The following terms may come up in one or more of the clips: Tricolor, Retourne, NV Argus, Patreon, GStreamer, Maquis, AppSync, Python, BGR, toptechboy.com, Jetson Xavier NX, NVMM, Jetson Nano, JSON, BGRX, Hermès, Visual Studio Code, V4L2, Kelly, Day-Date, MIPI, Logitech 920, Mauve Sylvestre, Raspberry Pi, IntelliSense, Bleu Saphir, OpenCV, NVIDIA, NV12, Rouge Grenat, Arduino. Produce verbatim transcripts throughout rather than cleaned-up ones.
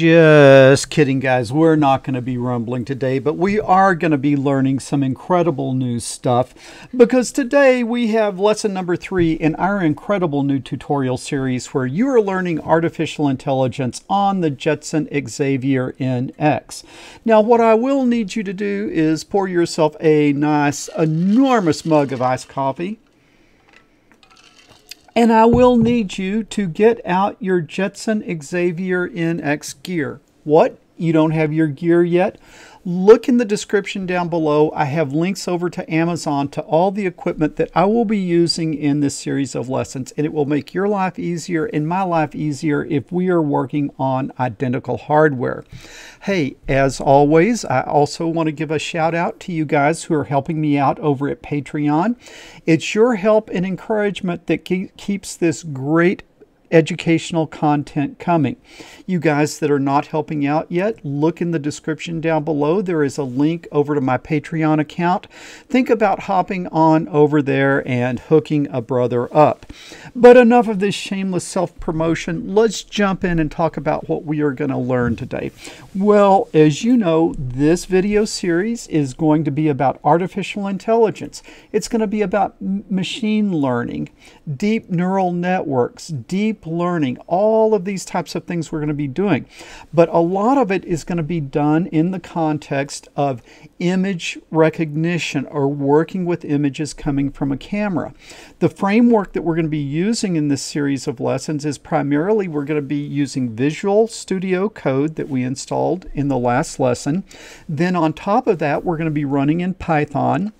Just kidding, guys. We're not going to be rumbling today, but we are going to be learning some incredible new stuff, because today we have lesson number three in our incredible new tutorial series where you are learning artificial intelligence on the Jetson Xavier N X. Now, what I will need you to do is pour yourself a nice, enormous mug of iced coffee. And I will need you to get out your Jetson Xavier N X gear. What? You don't have your gear yet? Look in the description down below. I have links over to Amazon to all the equipment that I will be using in this series of lessons, and it will make your life easier and my life easier if we are working on identical hardware. Hey, as always, I also want to give a shout out to you guys who are helping me out over at Patreon. It's your help and encouragement that ke- keeps this great educational content coming. You guys that are not helping out yet, look in the description down below. There is a link over to my Patreon account. Think about hopping on over there and hooking a brother up. But enough of this shameless self-promotion. Let's jump in and talk about what we are going to learn today. Well, as you know, this video series is going to be about artificial intelligence. It's going to be about machine learning, deep neural networks, deep learning, all of these types of things we're going to be doing. But a lot of it is going to be done in the context of image recognition or working with images coming from a camera. The framework that we're going to be using in this series of lessons is primarily we're going to be using Visual Studio Code that we installed in the last lesson. Then on top of that, we're going to be running in Python.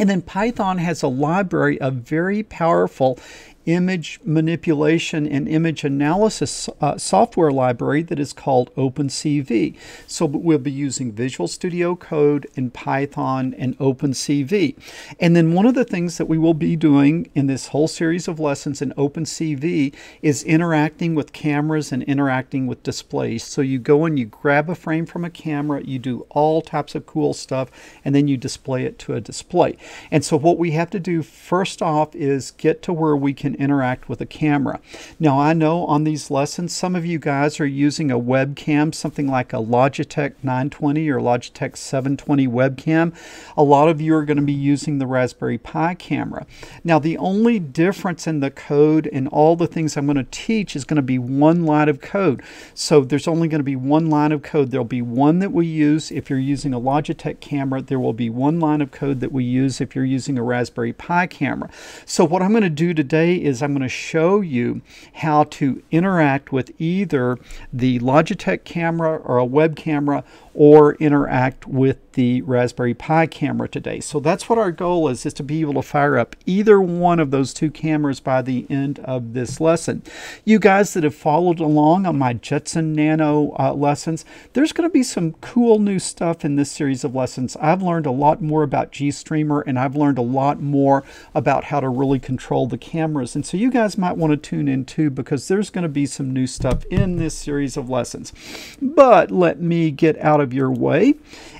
And then Python has a library of very powerful image manipulation and image analysis uh, software library that is called OpenCV. So we'll be using Visual Studio Code and Python and OpenCV. And then one of the things that we will be doing in this whole series of lessons in OpenCV is interacting with cameras and interacting with displays. So you go and you grab a frame from a camera, you do all types of cool stuff, and then you display it to a display. And so what we have to do first off is get to where we can interact with a camera. Now, I know on these lessons, some of you guys are using a webcam, something like a Logitech nine twenty or Logitech seven twenty webcam. A lot of you are going to be using the Raspberry Pi camera. Now, the only difference in the code and all the things I'm going to teach is going to be one line of code. So there's only going to be one line of code. There'll be one that we use if you're using a Logitech camera. There will be one line of code that we use if you're using a Raspberry Pi camera. So what I'm going to do today is I'm going to show you how to interact with either the Logitech camera or a web camera, or interact with the Raspberry Pi camera today. So that's what our goal is, is to be able to fire up either one of those two cameras by the end of this lesson. You guys that have followed along on my Jetson Nano uh, lessons, there's going to be some cool new stuff in this series of lessons. I've learned a lot more about GStreamer, and I've learned a lot more about how to really control the cameras. And so you guys might want to tune in too, because there's going to be some new stuff in this series of lessons. But let me get out of your way,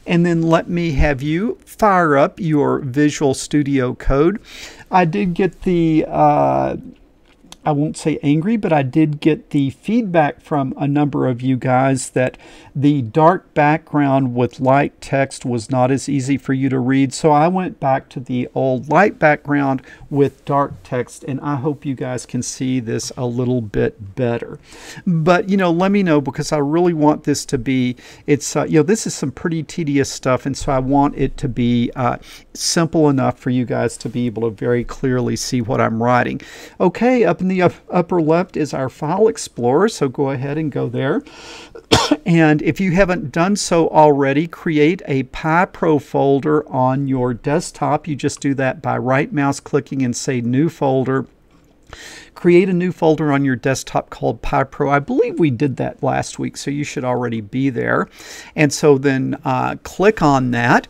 and then let me have you fire up your Visual Studio Code. I did get the uh, I won't say angry, but I did get the feedback from a number of you guys that the dark background with light text was not as easy for you to read. So I went back to the old light background with dark text, and I hope you guys can see this a little bit better. But, you know, let me know, because I really want this to be, it's, uh, you know, this is some pretty tedious stuff, and so I want it to be uh, simple enough for you guys to be able to very clearly see what I'm writing. Okay, up in the upper left is our file explorer, so go ahead and go there. And if you haven't done so already, create a PyPro folder on your desktop. You just do that by right mouse clicking and say new folder. Create a new folder on your desktop called PyPro. I believe we did that last week, so you should already be there. And so then uh, click on that.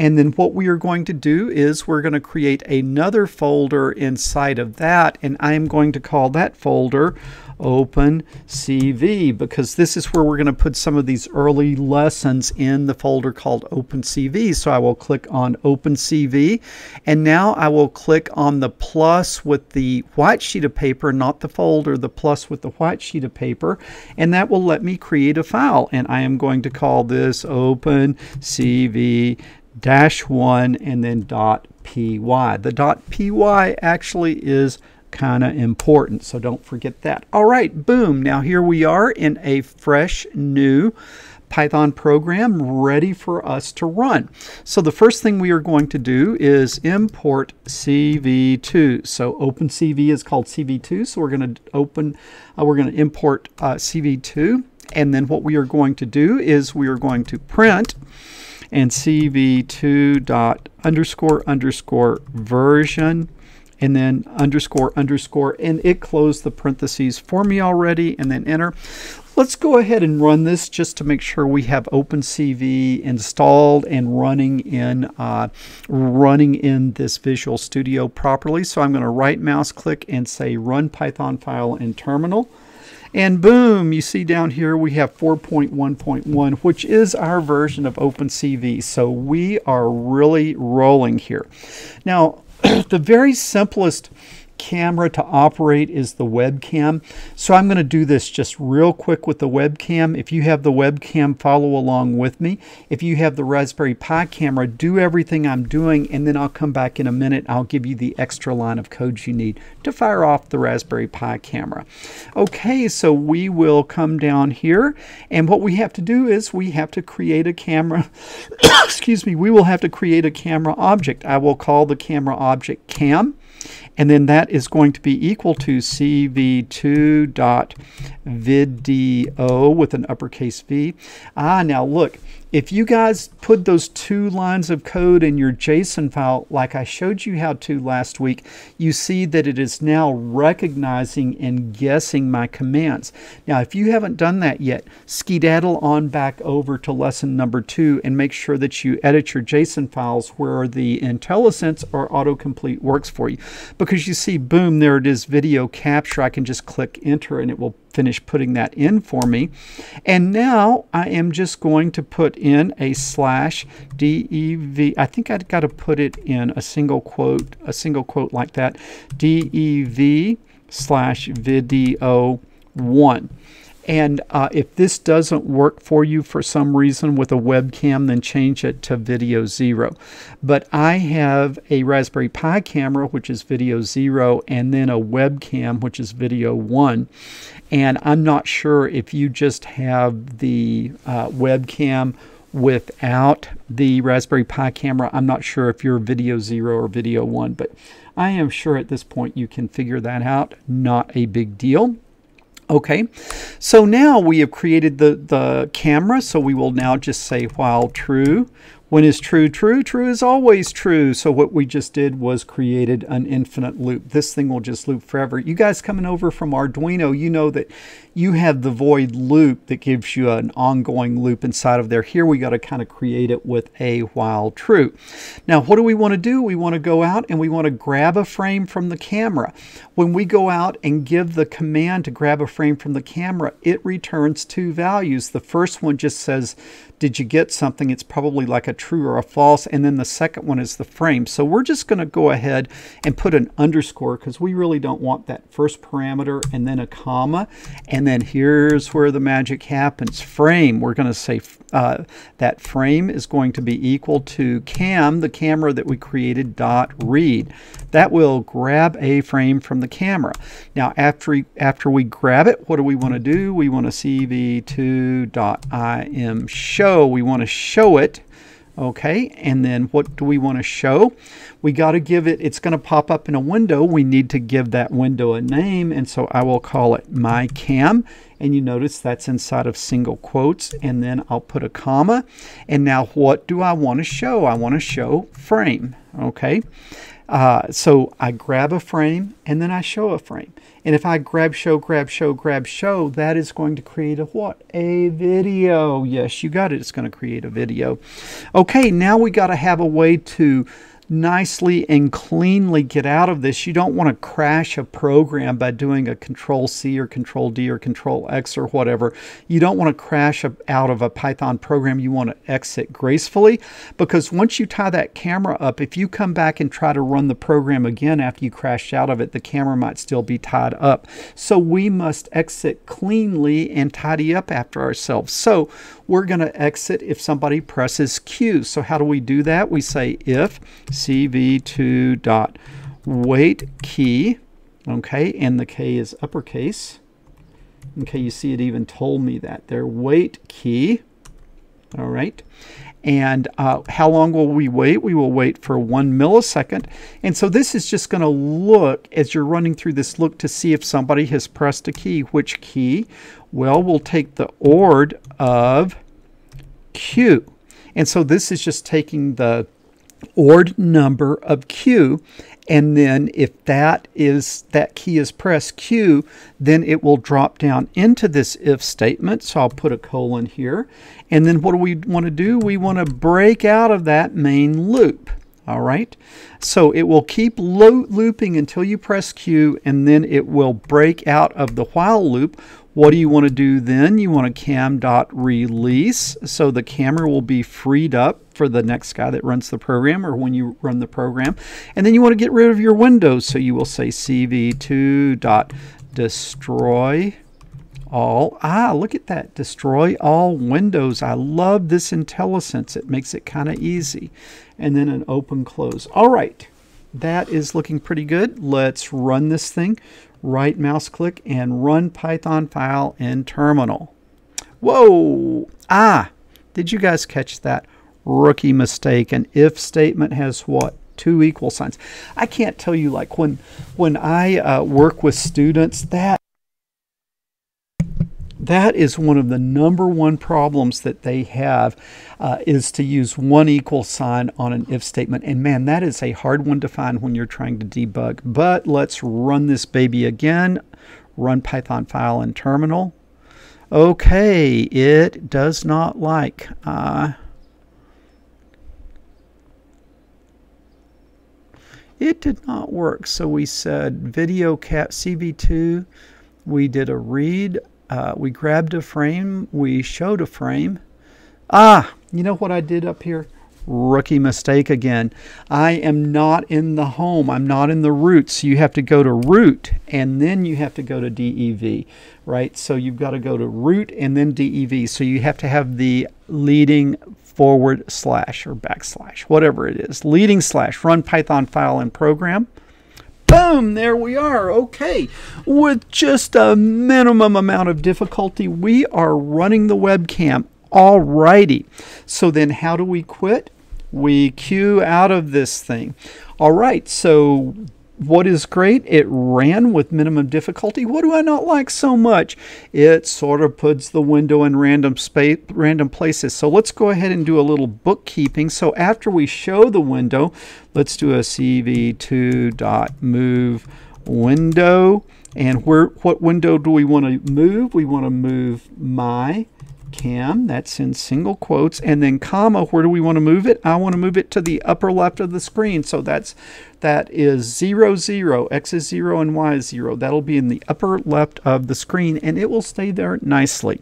And then what we are going to do is we're going to create another folder inside of that, and I'm going to call that folder OpenCV, because this is where we're going to put some of these early lessons in the folder called OpenCV. So I will click on OpenCV, and now I will click on the plus with the white sheet of paper, not the folder, the plus with the white sheet of paper, and that will let me create a file. And I am going to call this OpenCV dash one and then dot py. The dot py actually is kind of important, so don't forget that. All right, boom. Now here we are in a fresh new Python program ready for us to run. So the first thing we are going to do is import C V two. So OpenCV is called C V two, so we're going to open, uh, we're going to import uh, C V two, and then what we are going to do is we are going to print and C V two dot underscore underscore version, and then underscore underscore, and it closed the parentheses for me already, and then enter. Let's go ahead and run this just to make sure we have OpenCV installed and running in uh, running in this Visual Studio properly. So I'm going to right mouse click and say Run Python File in Terminal. And boom, you see down here we have four point one point one, which is our version of OpenCV. So we are really rolling here. Now, the very simplest camera to operate is the webcam. So I'm going to do this just real quick with the webcam. If you have the webcam, follow along with me. If you have the Raspberry Pi camera, do everything I'm doing, and then I'll come back in a minute. I'll give you the extra line of codes you need to fire off the Raspberry Pi camera. Okay, so we will come down here, and what we have to do is we have to create a camera. Excuse me, we will have to create a camera object. I will call the camera object cam, and then that is going to be equal to C V two dot video with an uppercase V. Ah, now look, if you guys put those two lines of code in your JSON file, like I showed you how to last week, you see that it is now recognizing and guessing my commands. Now, if you haven't done that yet, skedaddle on back over to lesson number two and make sure that you edit your JSON files where the IntelliSense or autocomplete works for you. Because you see, boom, there it is, video capture. I can just click enter and it will finish putting that in for me. And now I am just going to put in a slash dev. I think I've got to put it in a single quote, a single quote like that, dev slash video one. And uh, if this doesn't work for you for some reason with a webcam, then change it to video zero. But I have a Raspberry Pi camera, which is video zero, and then a webcam, which is video one. And I'm not sure if you just have the uh, webcam without the Raspberry Pi camera. I'm not sure if you're video zero or video one, but I am sure at this point you can figure that out. Not a big deal. Okay, so now we have created the, the camera, so we will now just say while true. When is true true? True is always true. So what we just did was created an infinite loop. This thing will just loop forever. You guys coming over from Arduino, you know that you have the void loop that gives you an ongoing loop inside of there. Here we got to kind of create it with a while true. Now, what do we want to do? We want to go out and we want to grab a frame from the camera. When we go out and give the command to grab a frame from the camera, it returns two values. The first one just says, did you get something? It's probably like a true or a false. And then the second one is the frame. So we're just going to go ahead and put an underscore because we really don't want that first parameter, and then a comma. And And then here's where the magic happens. Frame, we're going to say uh, that frame is going to be equal to cam, the camera that we created, dot read. That will grab a frame from the camera. Now, after, after we grab it, what do we want to do? We want to C V two dot I M show. We want to show it. Okay, and then what do we want to show? We got to give it, it's going to pop up in a window. We need to give that window a name, and so I will call it my cam. And you notice that's inside of single quotes, and then I'll put a comma. And now what do I want to show? I want to show frame. okay? Uh, so I grab a frame and then I show a frame. And if I grab, show, grab, show, grab, show, that is going to create a what? A video. Yes, you got it. It's going to create a video. Okay, now we got to have a way to nicely and cleanly get out of this. You don't want to crash a program by doing a control C or control D or control X or whatever. You don't want to crash a, out of a Python program. You want to exit gracefully, because once you tie that camera up, if you come back and try to run the program again after you crashed out of it, the camera might still be tied up. So we must exit cleanly and tidy up after ourselves. So we're going to exit if somebody presses Q. So how do we do that? We say if C V two dot wait key, okay, and the K is uppercase. Okay, you see it even told me that there, wait key, all right. And uh, how long will we wait? We will wait for one millisecond. And so this is just going to look, as you're running through this, look to see if somebody has pressed a key. Which key? Well, we'll take the O R D of Q. And so this is just taking the O R D number of Q, and then if that is that key is pressed Q, then it will drop down into this if statement. So I'll put a colon here, and then what do we want to do? We want to break out of that main loop. All right, so it will keep lo- looping until you press Q, and then it will break out of the while loop. What do you want to do then? You want to cam.release, so the camera will be freed up for the next guy that runs the program, or when you run the program. And then you want to get rid of your windows, so you will say cv two.destroy all. Ah, look at that. Destroy all windows. I love this IntelliSense. It makes it kind of easy. And then an open close. All right. That is looking pretty good. Let's run this thing. Right mouse click and run Python file in terminal. Whoa! Ah! Did you guys catch that? Rookie mistake. An if statement has what? Two equal signs. I can't tell you, like, when when I uh, work with students, that That is one of the number one problems that they have, uh, is to use one equal sign on an if statement. And man, that is a hard one to find when you're trying to debug. But let's run this baby again. Run Python file in terminal. Okay, it does not like... Uh, it did not work. So we said video cat C V two. We did a read. Uh, we grabbed a frame, we showed a frame. Ah, you know what I did up here? Rookie mistake again. I am not in the home, I'm not in the root. So you have to go to root, and then you have to go to D E V, right? So you've got to go to root and then D E V. So you have to have the leading forward slash or backslash, whatever it is. Leading slash, run Python file and program. Boom! There we are. Okay. With just a minimum amount of difficulty, we are running the webcam. Alrighty. So then how do we quit? We queue out of this thing. Alright, so what is great? It ran with minimum difficulty. What do I not like so much? It sort of puts the window in random space, random places. So let's go ahead and do a little bookkeeping. So after we show the window, let's do a C V two.move window. And where, what window do we want to move? We want to move my cam, that's in single quotes, and then comma, where do we want to move it? I want to move it to the upper left of the screen. So that's, that is zero, zero, X is zero and Y is zero. That'll be in the upper left of the screen, and it will stay there nicely.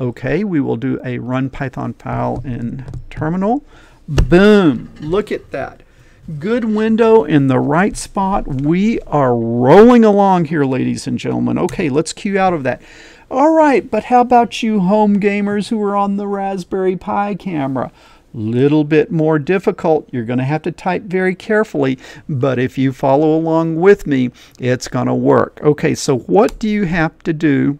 Okay, we will do a run Python file in terminal. Boom, look at that. Good window in the right spot. We are rolling along here, ladies and gentlemen. Okay, let's queue out of that. All right, but how about you home gamers who are on the Raspberry Pi camera? Little bit more difficult. You're going to have to type very carefully, but if you follow along with me, it's going to work. Okay, so what do you have to do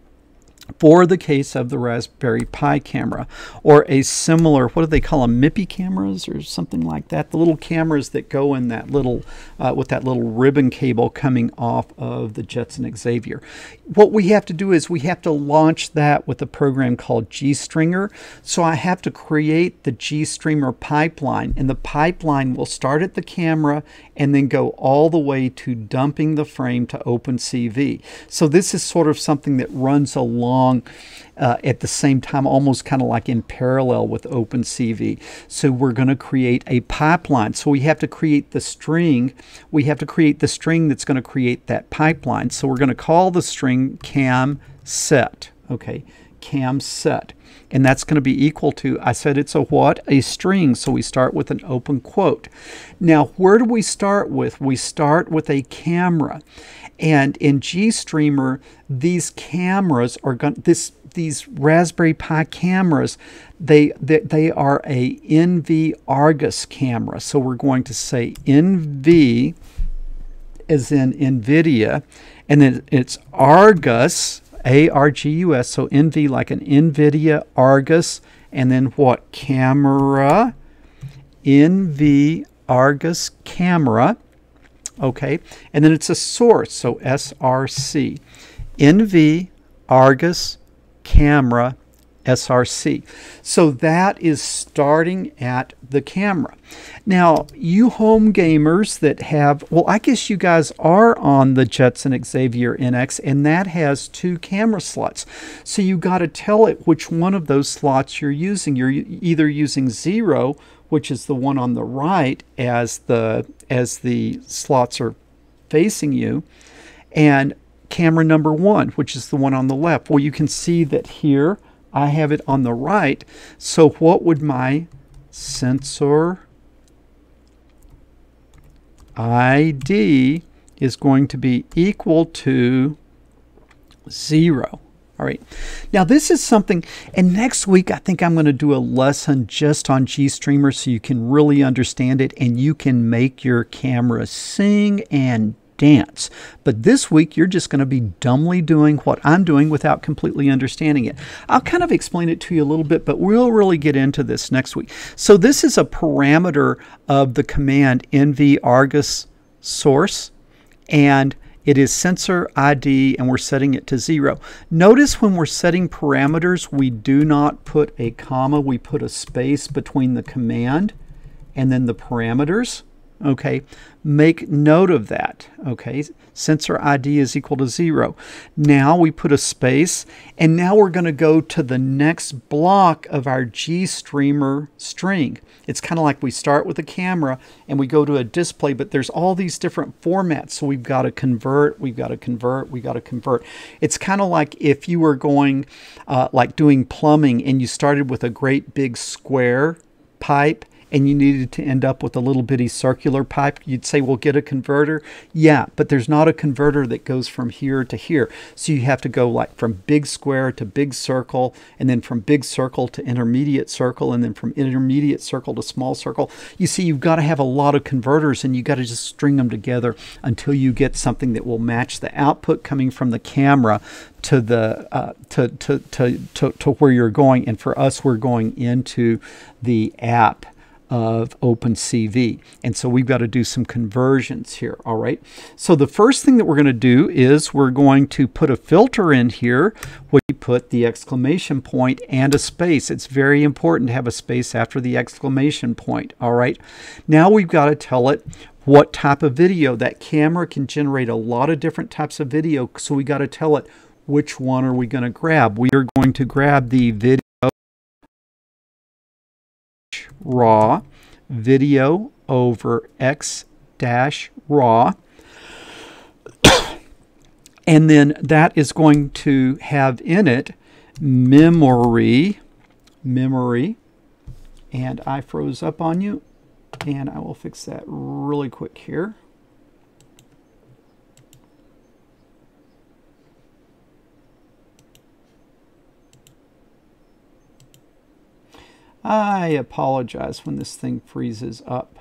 for the case of the Raspberry Pi camera, or a similar, what do they call them, MIPI cameras or something like that? The little cameras that go in that little, uh, with that little ribbon cable coming off of the Jetson Xavier. What we have to do is we have to launch that with a program called GStreamer. So I have to create the GStreamer pipeline, and the pipeline will start at the camera and then go all the way to dumping the frame to OpenCV. So this is sort of something that runs along uh, at the same time, almost kind of like in parallel with OpenCV. So we're going to create a pipeline. So we have to create the string. We have to create the string that's going to create that pipeline. So we're going to call the string cam set. Okay, cam set. And that's going to be equal to, I said it's a what? A string. So we start with an open quote. Now, where do we start with? We start with a camera. And in GStreamer, these cameras are going to, this, these Raspberry Pi cameras, they, they, they are a N V Argus camera. So we're going to say N V as in NVIDIA, and then it's Argus, A R G U S, so N V like an NVIDIA Argus, and then what? Camera, N V Argus camera, okay, and then it's a source, so S R C, N V Argus camera S R C. So that is starting at the camera. Now, you home gamers that have, well, I guess you guys are on the Jetson Xavier N X, and that has two camera slots. So you got to tell it which one of those slots you're using. You're either using zero, which is the one on the right as the as the slots are facing you, and camera number one, which is the one on the left. Well, you can see that here I have it on the right. So what would my sensor I D is going to be equal to zero. All right. Now this is something, and next week I think I'm going to do a lesson just on GStreamer so you can really understand it and you can make your camera sing and dance. But this week you're just going to be dumbly doing what I'm doing without completely understanding it. I'll kind of explain it to you a little bit, but we'll really get into this next week. So this is a parameter of the command N V Argus source, and it is sensor I D, and we're setting it to zero. Notice when we're setting parameters, we do not put a comma. We put a space between the command and then the parameters. Okay, make note of that. Okay, sensor I D is equal to zero. Now we put a space, and now we're going to go to the next block of our GStreamer string. It's kind of like we start with a camera and we go to a display, but there's all these different formats. So we've got to convert, we've got to convert, we've got to convert. It's kind of like if you were going, uh, like doing plumbing, and you started with a great big square pipe, and you needed to end up with a little bitty circular pipe, you'd say, well, get a converter. Yeah, but there's not a converter that goes from here to here. So you have to go like from big square to big circle, and then from big circle to intermediate circle, and then from intermediate circle to small circle. You see, you've got to have a lot of converters, and you've got to just string them together until you get something that will match the output coming from the camera to the uh, to, to, to, to, to where you're going. And for us, we're going into the app of OpenCV. And so we've got to do some conversions here. All right. So the first thing that we're going to do is we're going to put a filter in here. We put the exclamation point and a space. It's very important to have a space after the exclamation point. All right. Now we've got to tell it what type of video. That camera can generate a lot of different types of video. So we got to tell it which one are we going to grab. We are going to grab the video raw, video over x dash raw, and then that is going to have in it memory, memory, and I froze up on you, and I will fix that really quick here. I apologize when this thing freezes up,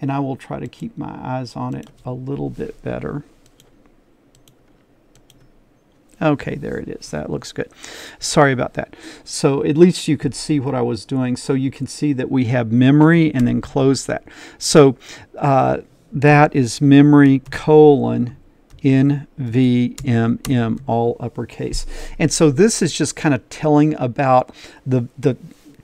and I will try to keep my eyes on it a little bit better. Okay, there it is. That looks good. Sorry about that. So at least you could see what I was doing. So you can see that we have memory and then close that. So uh, that is memory colon N V M M, all uppercase. And so this is just kind of telling about the the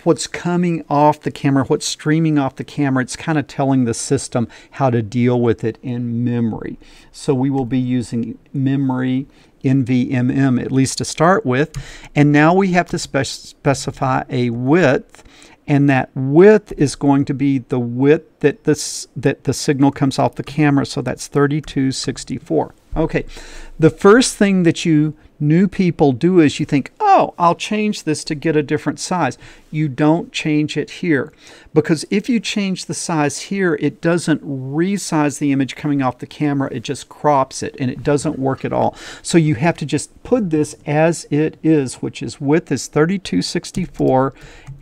what's coming off the camera, what's streaming off the camera. It's kind of telling the system how to deal with it in memory. So we will be using memory N V M M at least to start with. And now we have to spe specify a width, and that width is going to be the width that this that the signal comes off the camera. So that's thirty-two sixty-four. Okay, the first thing that you new people do is you think, oh, I'll change this to get a different size. You don't change it here, because if you change the size here, it doesn't resize the image coming off the camera. It just crops it, and it doesn't work at all. So you have to just put this as it is, which is width is thirty-two sixty-four,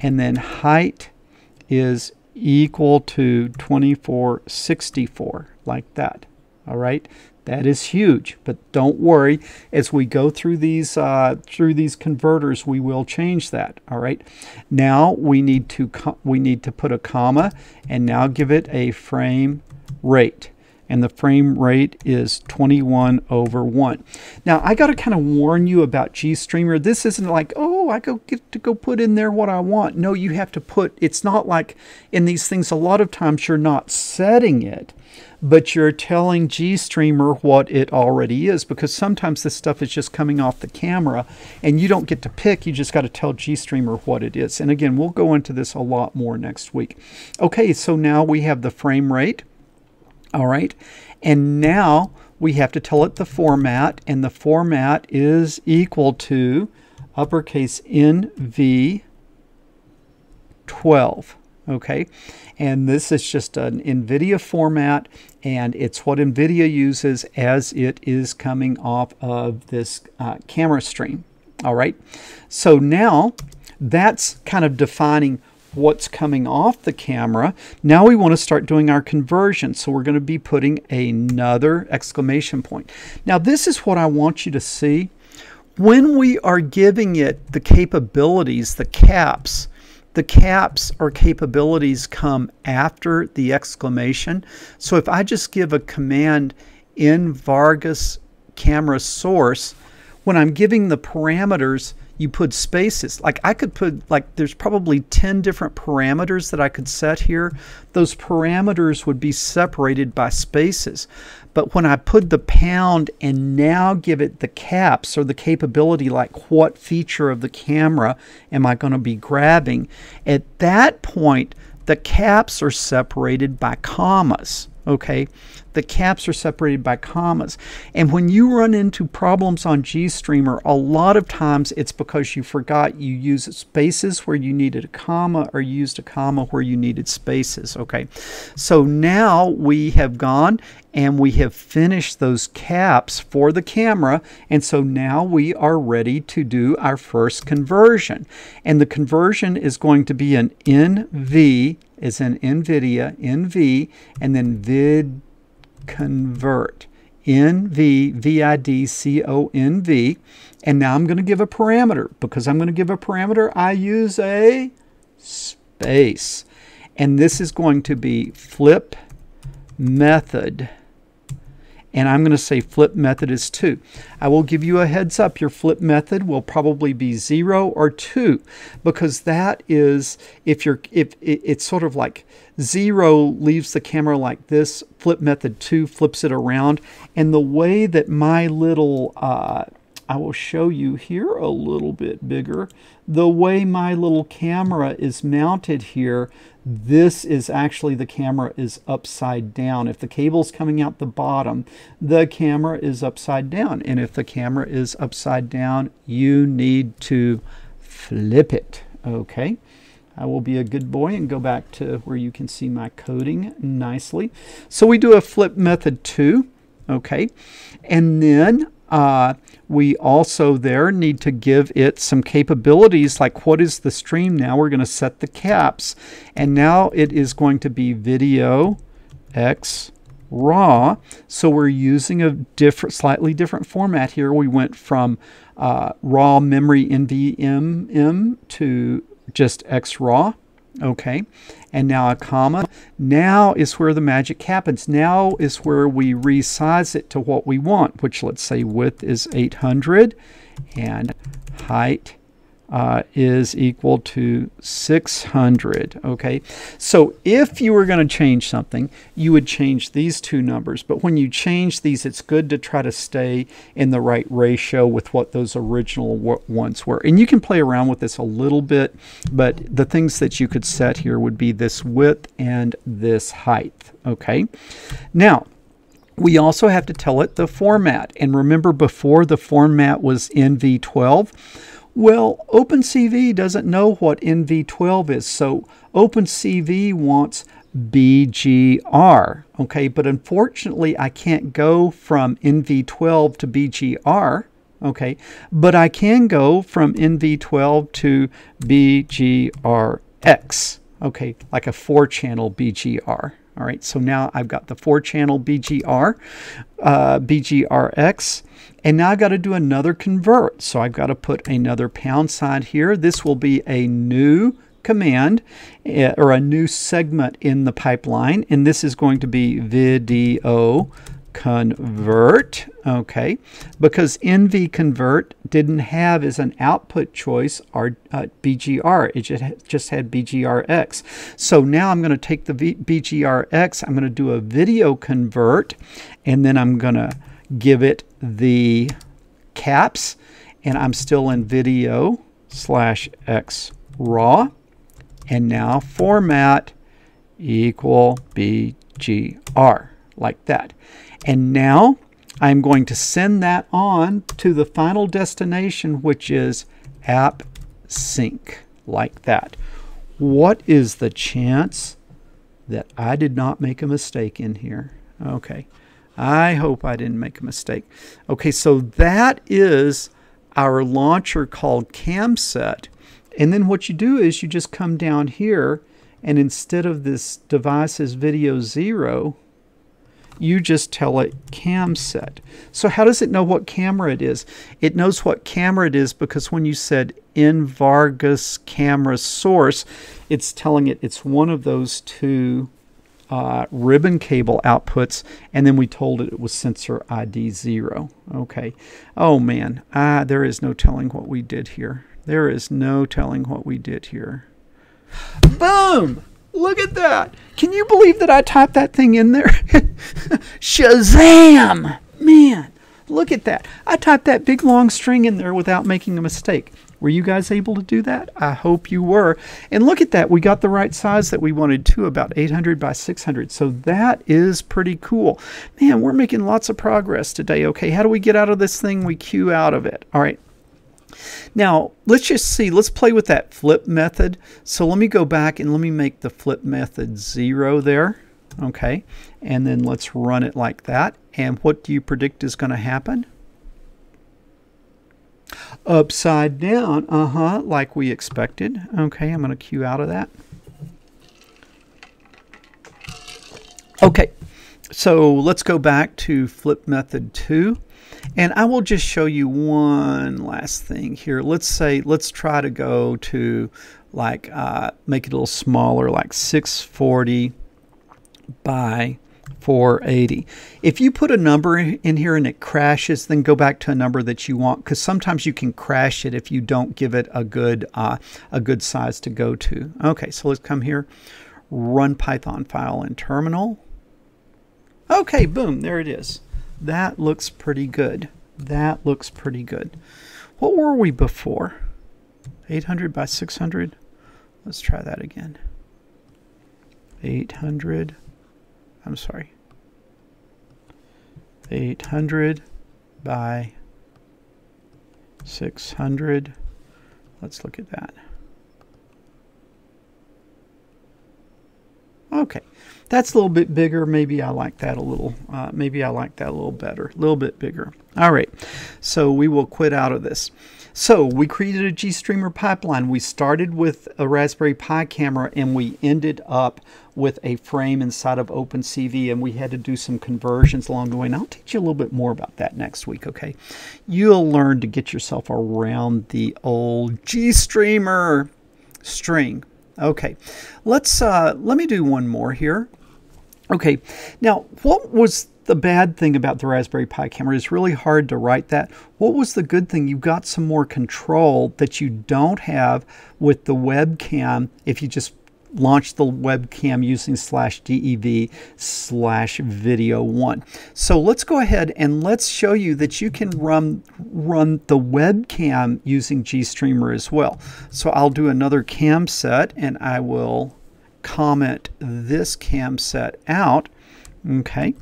and then height is equal to twenty-four sixty-four, like that. All right. That is huge, but don't worry. As we go through these uh, through these converters, we will change that. All right. Now we need to we need to put a comma, and now give it a frame rate, and the frame rate is twenty-one over one. Now I got to kind of warn you about GStreamer. This isn't like, oh, I go get to go put in there what I want. No, you have to put. It's not like in these things. A lot of times you're not setting it, but you're telling GStreamer what it already is, because sometimes this stuff is just coming off the camera and you don't get to pick. You just got to tell GStreamer what it is. And again, we'll go into this a lot more next week. Okay, so now we have the frame rate. All right, and now we have to tell it the format, and the format is equal to uppercase N V twelve. Okay, and this is just an NVIDIA format, and it's what NVIDIA uses as it is coming off of this uh, camera stream. All right, so now that's kind of defining what's coming off the camera. Now we want to start doing our conversion, so we're going to be putting another exclamation point. Now this is what I want you to see. When we are giving it the capabilities, the caps, the caps or capabilities come after the exclamation. So if I just give a command N V Argus camera source, when I'm giving the parameters, you put spaces. Like I could put, like there's probably ten different parameters that I could set here. Those parameters would be separated by spaces. But when I put the pound and now give it the caps or the capability, like what feature of the camera am I going to be grabbing, at that point the caps are separated by commas. Okay, the caps are separated by commas. And when you run into problems on GStreamer, a lot of times it's because you forgot you used spaces where you needed a comma, or used a comma where you needed spaces. Okay, so now we have gone and we have finished those caps for the camera, and so now we are ready to do our first conversion. And the conversion is going to be an N V, is an NVIDIA, N V, and then vid convert, N V, V I D C O N V. And now I'm going to give a parameter. Because I'm going to give a parameter, I use a space. And this is going to be flip method. And I'm going to say flip method is two. I will give you a heads up. Your flip method will probably be zero or two, because that is, if you're, if it, it's sort of like zero leaves the camera like this. Flip method two flips it around. And the way that my little, uh, I will show you here a little bit bigger, the way my little camera is mounted here, this is actually, the camera is upside down. If the cable's coming out the bottom, the camera is upside down. And if the camera is upside down, you need to flip it. Okay. I will be a good boy and go back to where you can see my coding nicely. So we do a flip method two. Okay. And then Uh, we also there need to give it some capabilities, like what is the stream now. We're going to set the caps, and now it is going to be video X raw. So we're using a different, slightly different format here. We went from uh, raw memory N V M M to just X raw. Okay, and now a comma. Now is where the magic happens. Now is where we resize it to what we want, which let's say width is eight hundred and height uh, is equal to six hundred. Okay, so if you were going to change something, you would change these two numbers. But when you change these, it's good to try to stay in the right ratio with what those original ones were. And you can play around with this a little bit, but the things that you could set here would be this width and this height. Okay, now we also have to tell it the format. And remember, before the format was N V twelve. Well, OpenCV doesn't know what N V twelve is, so OpenCV wants B G R. Okay, but unfortunately, I can't go from N V twelve to B G R. Okay, but I can go from N V twelve to B G R X. Okay, like a four-channel B G R. All right, so now I've got the four-channel B G R, uh, B G R X, and now I've got to do another convert. So I've got to put another pound sign here. This will be a new command uh, or a new segment in the pipeline, and this is going to be video convert, okay, because N V convert didn't have as an output choice our uh, B G R. It just had B G R X. So now I'm going to take the B G R X, I'm going to do a video convert, and then I'm going to give it the caps, and I'm still in video slash X raw, and now format equal B G R, like that. And now I'm going to send that on to the final destination, which is AppSync, like that. What is the chance that I did not make a mistake in here? Okay, I hope I didn't make a mistake. Okay, so that is our launcher called CamSet. And then what you do is you just come down here, and instead of this device's video zero, you just tell it cam set. So how does it know what camera it is? It knows what camera it is because when you said N V Argus camera source, it's telling it it's one of those two uh, ribbon cable outputs, and then we told it it was sensor I D zero. Okay. Oh man, ah, there is no telling what we did here. There is no telling what we did here. Boom! Look at that. Can you believe that I typed that thing in there? Shazam! Man, look at that. I typed that big long string in there without making a mistake. Were you guys able to do that? I hope you were. And look at that. We got the right size that we wanted to, about eight hundred by six hundred. So that is pretty cool. Man, we're making lots of progress today. Okay, how do we get out of this thing? We queue out of it. All right. Now, let's just see. Let's play with that flip method. So let me go back and let me make the flip method zero there. Okay. And then let's run it like that. And what do you predict is going to happen? Upside down. Uh-huh. Like we expected. Okay. I'm going to queue out of that. Okay. So let's go back to flip method two. And I will just show you one last thing here. Let's say, let's try to go to like, uh, make it a little smaller, like six forty by four eighty. If you put a number in here and it crashes, then go back to a number that you want, because sometimes you can crash it if you don't give it a good, uh, a good size to go to. Okay, so let's come here, run Python file in terminal. Okay, boom, there it is. That looks pretty good. That looks pretty good. What were we before? eight hundred by six hundred? Let's try that again. eight hundred. I'm sorry. eight hundred by six hundred. Let's look at that. Okay, that's a little bit bigger. Maybe I like that a little, uh, maybe I like that a little better, a little bit bigger. All right, so we will quit out of this. So we created a GStreamer pipeline. We started with a Raspberry Pi camera and we ended up with a frame inside of OpenCV, and we had to do some conversions along the way. And I'll teach you a little bit more about that next week, okay? You'll learn to get yourself around the old GStreamer string. Okay, let's, uh, let me do one more here. Okay, now what was the bad thing about the Raspberry Pi camera? Is really hard to write that. What was the good thing? You got some more control that you don't have with the webcam if you just launch the webcam using slash dev slash video one. So let's go ahead and let's show you that you can run, run the webcam using GStreamer as well. So I'll do another cam set and I will comment this cam set out. Okay,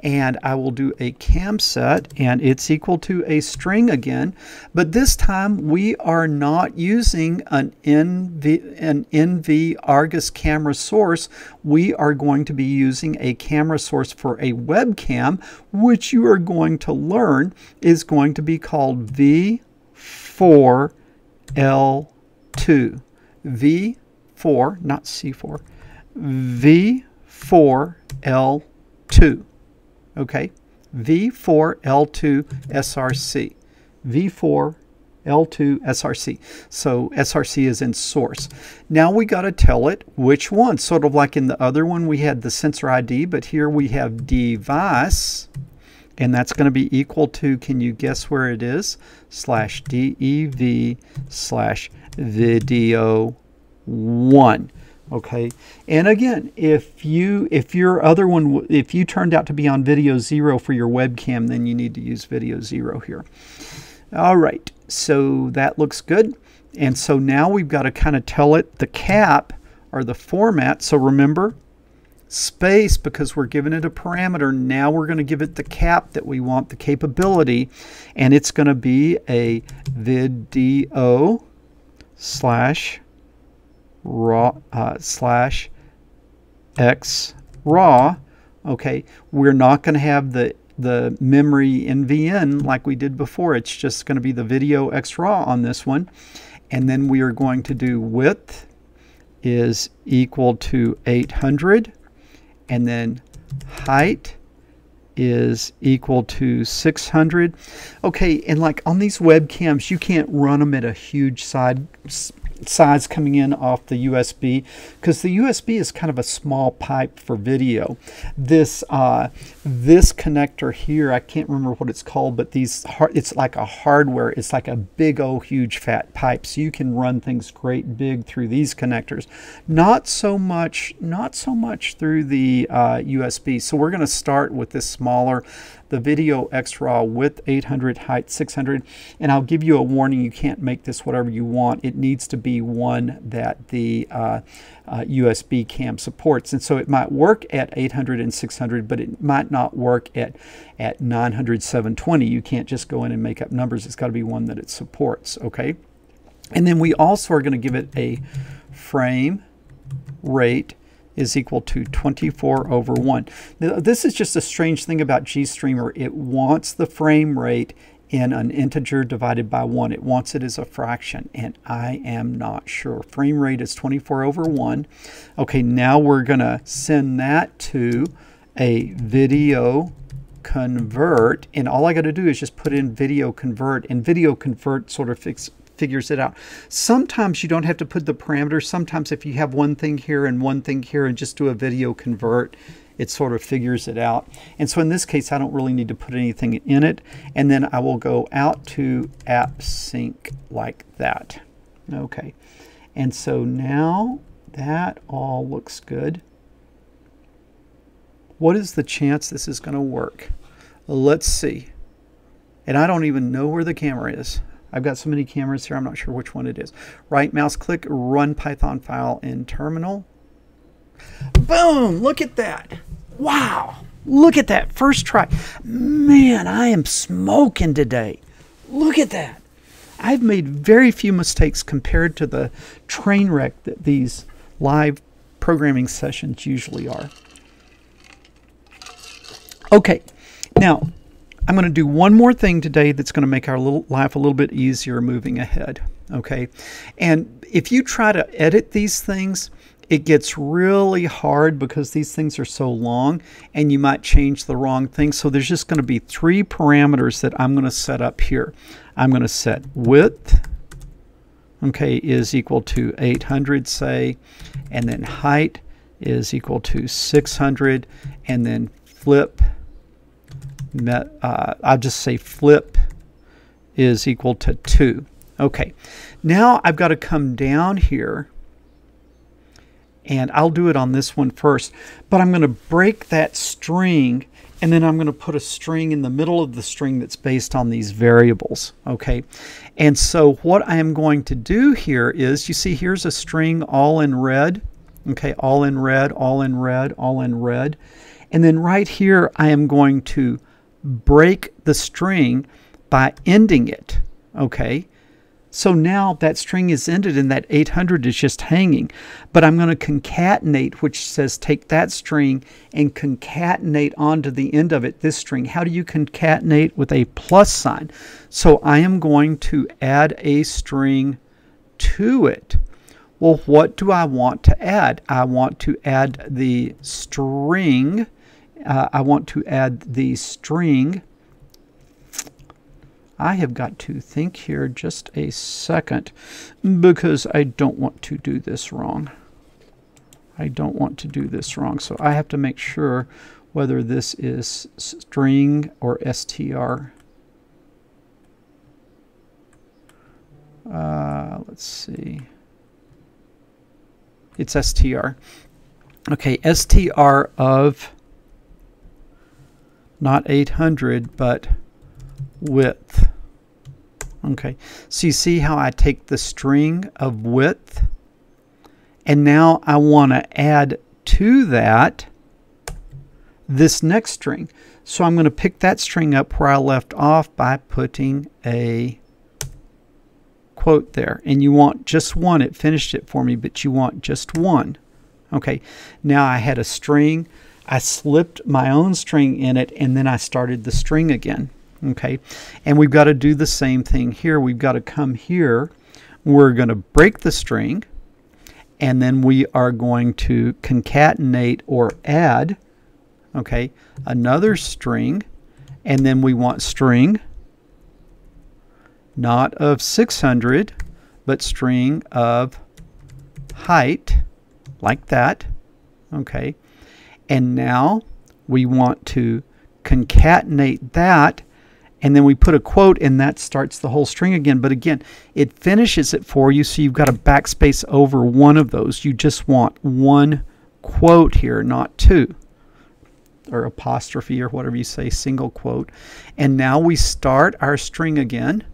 and I will do a cam set, and it's equal to a string again, but this time we are not using an N V, an N V Argus camera source. We are going to be using a camera source for a webcam, which you are going to learn is going to be called V four L two. V four, not C four, V four L two. Okay, V four L two S R C, V four L two S R C. So S R C is in source. Now we got to tell it which one. Sort of like in the other one we had the sensor I D, but here we have device, and that's going to be equal to, can you guess where it is? Slash dev slash video one. Okay, and again, if you if your other one if you turned out to be on video zero for your webcam, then you need to use video zero here. All right, so that looks good, and so now we've got to kind of tell it the cap or the format. So remember, space, because we're giving it a parameter. Now we're going to give it the cap that we want, the capability, and it's going to be a video slash raw uh, slash x raw. Okay, we're not going to have the the memory N V N like we did before. It's just going to be the video x raw on this one, and then we are going to do width is equal to eight hundred, and then height is equal to six hundred. Okay, and like on these webcams, you can't run them at a huge side size coming in off the U S B, because the U S B is kind of a small pipe for video. This uh, this connector here, I can't remember what it's called, but these hard, it's like a hardware. It's like a big old huge fat pipe, so you can run things great big through these connectors. Not so much, not so much through the uh, U S B. So we're going to start with this smaller, the video X-Raw width eight hundred, height six hundred, and I'll give you a warning, you can't make this whatever you want. It needs to be one that the uh, uh, U S B cam supports, and so it might work at eight hundred and six hundred, but it might not work at, at nine hundred, seven twenty. You can't just go in and make up numbers. It's got to be one that it supports, okay? And then we also are going to give it a frame rate is equal to twenty-four over one. Now, this is just a strange thing about GStreamer. It wants the frame rate in an integer divided by one. It wants it as a fraction, and I am not sure. Frame rate is twenty-four over one. Okay, now we're gonna send that to a video convert, and all I gotta do is just put in video convert, and video convert sort of fix figures it out. Sometimes you don't have to put the parameters. Sometimes if you have one thing here and one thing here and just do a video convert, it sort of figures it out. And so in this case, I don't really need to put anything in it. And then I will go out to AppSync like that. Okay. And so now that all looks good. What is the chance this is going to work? Let's see. And I don't even know where the camera is. I've got so many cameras here, I'm not sure which one it is. Right mouse click, run Python file in terminal. Boom! Look at that. Wow! Look at that. First try. Man, I am smoking today. Look at that. I've made very few mistakes compared to the train wreck that these live programming sessions usually are. Okay, now I'm going to do one more thing today that's going to make our little life a little bit easier moving ahead. Okay, and if you try to edit these things, it gets really hard because these things are so long and you might change the wrong thing. So there's just going to be three parameters that I'm going to set up here. I'm going to set width, okay, is equal to eight hundred, say, and then height is equal to six hundred, and then flip, met, uh, I'll just say flip is equal to two. Okay, now I've got to come down here, and I'll do it on this one first, but I'm going to break that string, and then I'm going to put a string in the middle of the string that's based on these variables, okay? And so what I am going to do here is, you see here's a string all in red, okay, all in red, all in red, all in red, and then right here I am going to break the string by ending it, okay? So now that string is ended and that eight hundred is just hanging. But I'm going to concatenate, which says take that string and concatenate onto the end of it this string. How do you concatenate? With a plus sign. So I am going to add a string to it. Well, what do I want to add? I want to add the string. Uh, I want to add the string. I have got to think here just a second because I don't want to do this wrong. I don't want to do this wrong. So I have to make sure whether this is string or str. Uh, let's see. It's str. Okay, str of not eight hundred, but width. Okay, so you see how I take the string of width, and now I want to add to that this next string. So I'm going to pick that string up where I left off by putting a quote there. And you want just one. It finished it for me, but you want just one. Okay, now I had a string. I slipped my own string in it, and then I started the string again. Okay, and we've got to do the same thing here. We've got to come here. We're going to break the string, and then we are going to concatenate or add, okay, another string, and then we want string not of six hundred, but string of height, like that, okay, and now we want to concatenate that. And then we put a quote, and that starts the whole string again. But again, it finishes it for you, so you've got to backspace over one of those. You just want one quote here, not two, or apostrophe, or whatever you say, single quote. And now we start our string again.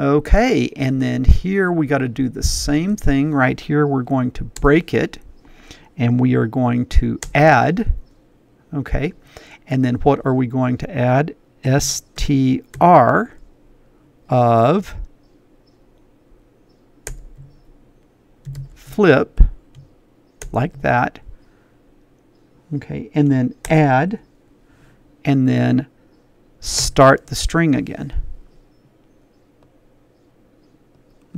Okay, and then here we got to do the same thing. Right here, we're going to break it, and we are going to add. Okay, and then what are we going to add? str of flip, like that, okay, and then add, and then start the string again.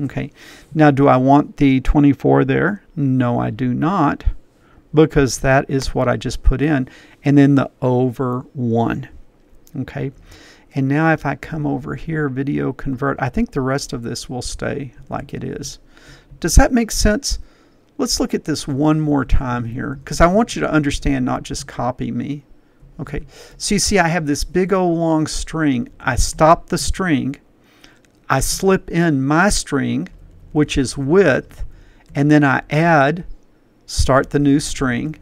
Okay, now do I want the twenty-four there? No, I do not, because that is what I just put in, and then the over one. Okay, and now if I come over here, video convert, I think the rest of this will stay like it is. Does that make sense? Let's look at this one more time here, because I want you to understand, not just copy me. Okay, so you see I have this big old long string. I stop the string, I slip in my string, which is width, and then I add, start the new string,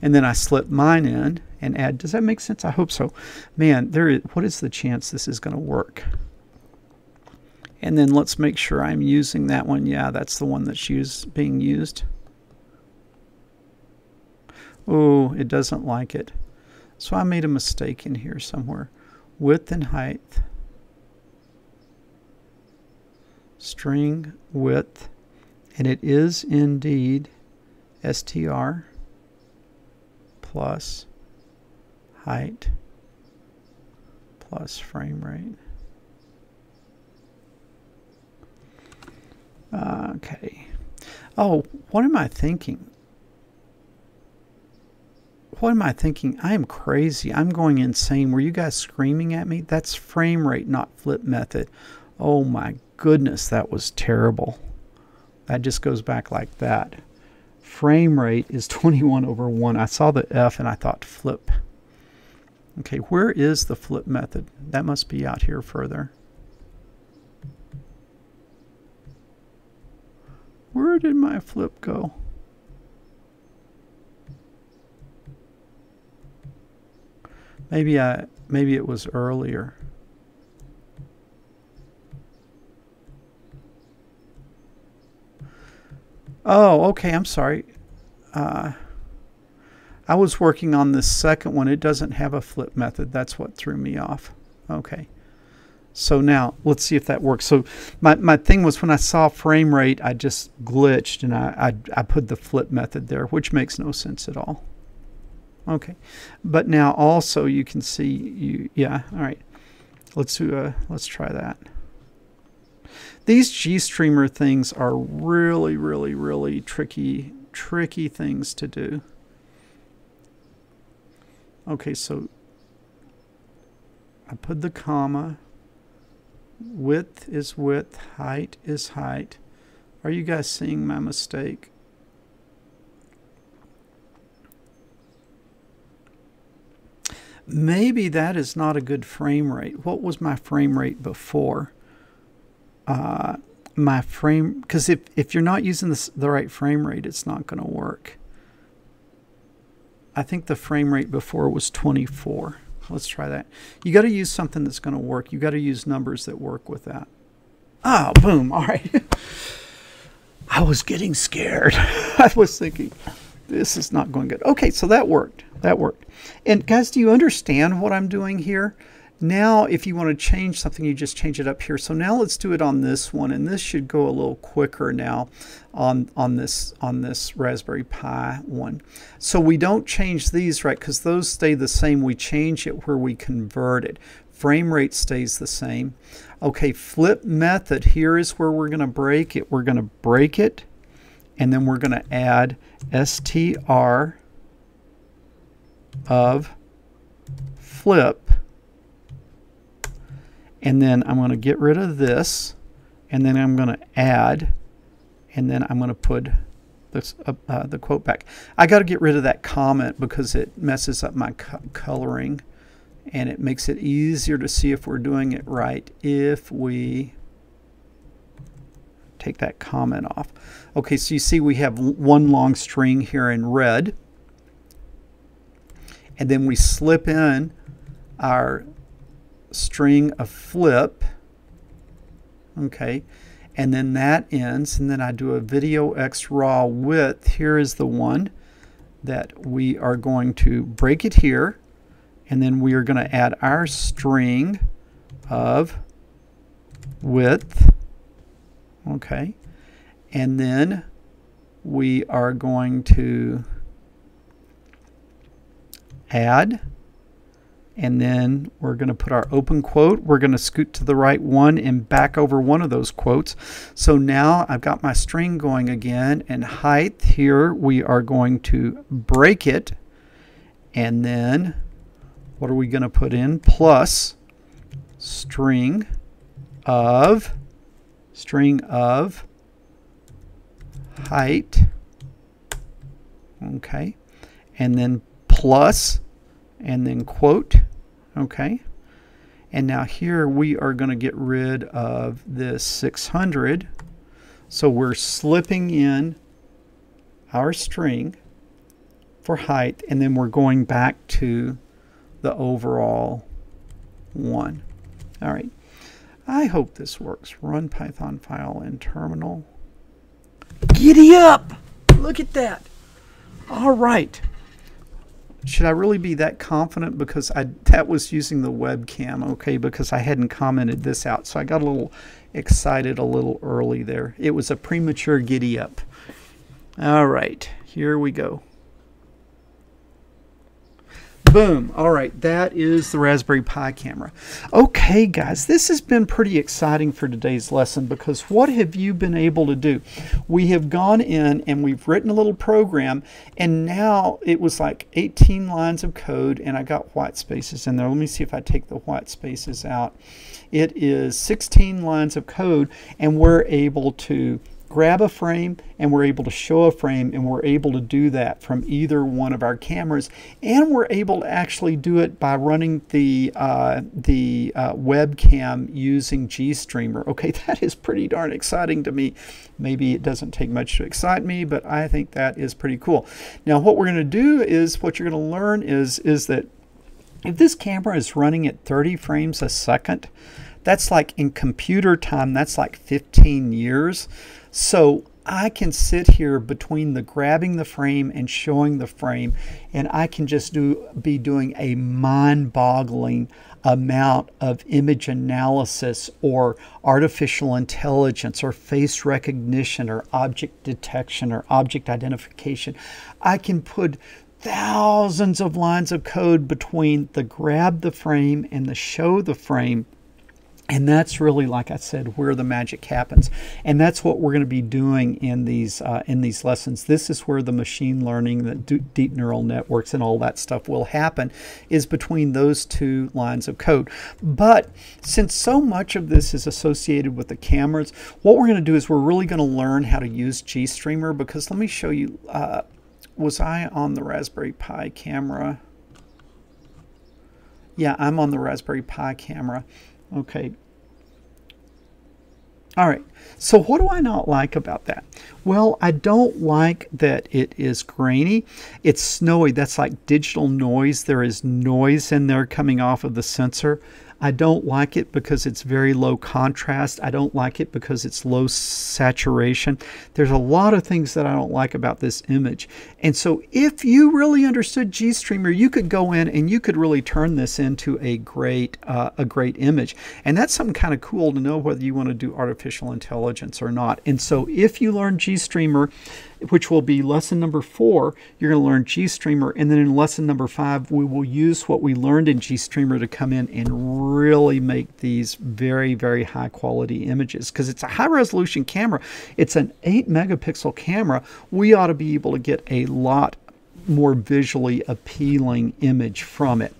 and then I slip mine in and add. Does that make sense? I hope so. Man, there is, what is the chance this is going to work? And then let's make sure I'm using that one. Yeah, that's the one that's used, being used. Oh, it doesn't like it. So I made a mistake in here somewhere. Width and height. String width. And it is indeed str plus height plus frame rate. Uh, okay. Oh, what am I thinking? What am I thinking? I am crazy. I'm going insane. Were you guys screaming at me? That's frame rate, not flip method. Oh my goodness, that was terrible. That just goes back like that. Frame rate is twenty-one over one. I saw the F and I thought flip. Okay, where is the flip method? That must be out here further. Where did my flip go? Maybe I maybe it was earlier. Oh, okay, I'm sorry. Uh, I was working on this second one. It doesn't have a flip method. That's what threw me off. Okay. So now, let's see if that works. So my, my thing was when I saw frame rate, I just glitched and I, I, I put the flip method there, which makes no sense at all. Okay, but now also you can see, you yeah, all right. Let's do a, let's try that. These GStreamer things are really, really, really tricky, tricky things to do. Okay, so I put the comma. Width is width, height is height. Are you guys seeing my mistake? Maybe that is not a good frame rate. What was my frame rate before? Uh, my frame, because if, if you're not using this, the right frame rate, it's not going to work. I think the frame rate before was twenty-four. Let's try that. You got to use something that's going to work. You got to use numbers that work with that. Ah, oh, boom. All right. I was getting scared. I was thinking, this is not going good. Okay, so that worked. That worked. And guys, do you understand what I'm doing here? Now, if you want to change something, you just change it up here. So now let's do it on this one, and this should go a little quicker now on, on this on this Raspberry Pi one. So we don't change these, right, because those stay the same. We change it where we convert it. Frame rate stays the same. Okay, flip method, here is where we're going to break it. We're going to break it, and then we're going to add str of flip. And then I'm going to get rid of this, and then I'm going to add, and then I'm going to put this, uh, uh, the quote back. I got to get rid of that comment because it messes up my co coloring, and it makes it easier to see if we're doing it right if we take that comment off. Okay, so you see we have one long string here in red, and then we slip in our string of flip, okay, and then that ends, and then I do a video x raw width. Here is the one that we are going to break it here, and then we are going to add our string of width, okay, and then we are going to add. And then we're going to put our open quote. We're going to scoot to the right one and back over one of those quotes. So now I've got my string going again. And height, here we are going to break it. And then what are we going to put in? Plus string of, string of height. Okay. And then plus, and then quote, okay, and now here we are going to get rid of this six hundred, so we're slipping in our string for height, and then we're going back to the overall one. All right, I hope this works. Run Python file in terminal. Giddy up, look at that. All right. Should I really be that confident? Because I, that was using the webcam, okay, because I hadn't commented this out. So I got a little excited a little early there. It was a premature giddy up. All right. Here we go. Boom. All right, that is the Raspberry Pi camera. Okay, guys, this has been pretty exciting for today's lesson, because what have you been able to do? We have gone in and we've written a little program, and now it was like eighteen lines of code, and I got white spaces in there. Let me see if I take the white spaces out. It is sixteen lines of code, and we're able to grab a frame, and we're able to show a frame, and we're able to do that from either one of our cameras, and we're able to actually do it by running the uh, the uh, webcam using GStreamer. Okay, that is pretty darn exciting to me. Maybe it doesn't take much to excite me, but I think that is pretty cool. Now, what we're going to do is, what you're going to learn is is that if this camera is running at thirty frames a second, that's like, in computer time, that's like fifteen years. So I can sit here between the grabbing the frame and showing the frame, and I can just do be doing a mind-boggling amount of image analysis or artificial intelligence or face recognition or object detection or object identification. I can put thousands of lines of code between the grab the frame and the show the frame. And that's really, like I said, where the magic happens. And that's what we're going to be doing in these uh, in these lessons. This is where the machine learning, the deep neural networks, and all that stuff will happen, is between those two lines of code. But since so much of this is associated with the cameras, what we're going to do is we're really going to learn how to use GStreamer, because let me show you. Uh, was I on the Raspberry Pi camera? Yeah, I'm on the Raspberry Pi camera. Okay. All right. So what do I not like about that? Well, I don't like that it is grainy. It's snowy. That's like digital noise. There is noise in there coming off of the sensor. I don't like it because it's very low contrast. I don't like it because it's low saturation. There's a lot of things that I don't like about this image. And so if you really understood GStreamer, you could go in and you could really turn this into a great, uh, a great image. And that's something kind of cool to know, whether you want to do artificial intelligence or not. And so if you learn GStreamer, which will be lesson number four, you're going to learn GStreamer. And then in lesson number five, we will use what we learned in GStreamer to come in and really make these very, very high quality images, because it's a high resolution camera. It's an eight megapixel camera. We ought to be able to get a lot more visually appealing image from it.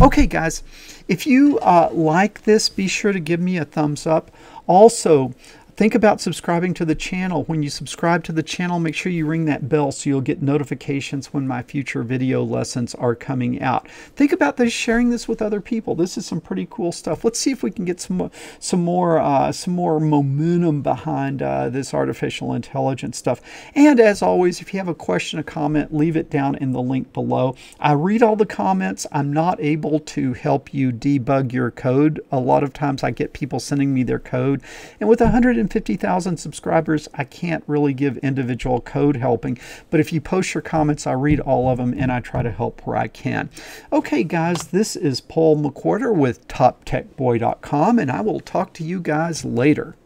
Okay, guys, if you uh, like this, be sure to give me a thumbs up. Also, think about subscribing to the channel. When you subscribe to the channel, make sure you ring that bell so you'll get notifications when my future video lessons are coming out. Think about this, sharing this with other people. This is some pretty cool stuff. Let's see if we can get some, some, more, uh, some more momentum behind uh, this artificial intelligence stuff. And as always, if you have a question, a comment, leave it down in the link below. I read all the comments. I'm not able to help you debug your code. A lot of times I get people sending me their code. And with one hundred fifty thousand subscribers, I can't really give individual code helping, but if you post your comments, I read all of them and I try to help where I can. Okay, guys, this is Paul McWhorter with top tech boy dot com, and I will talk to you guys later.